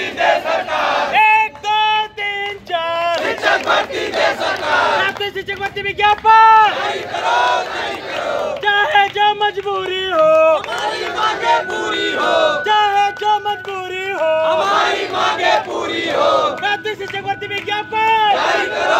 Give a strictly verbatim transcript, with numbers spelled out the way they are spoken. भर्ती दे सरकार। एक दो तीन चार शिक्षक भर्ती दे सरकार। आपके शिक्षक भर्ती विज्ञापन नहीं करो, नहीं करो। चाहे जो मजबूरी हो हमारी मांगे पूरी हो। चाहे जो मजबूरी हो हमारी मांगे पूरी हो। आपके शिक्षक भर्ती विज्ञापन नहीं करो।